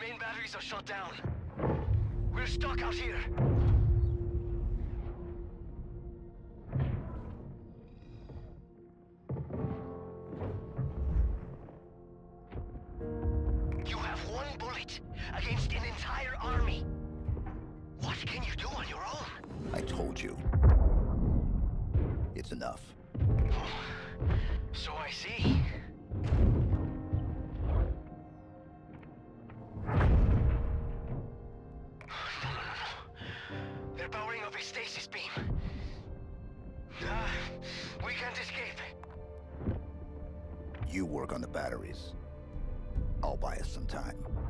main batteries are shut down. We're stuck out here. You have one bullet against an entire army. What can you do on your own? I told you. It's enough. So I see. You work on the batteries. I'll buy us some time.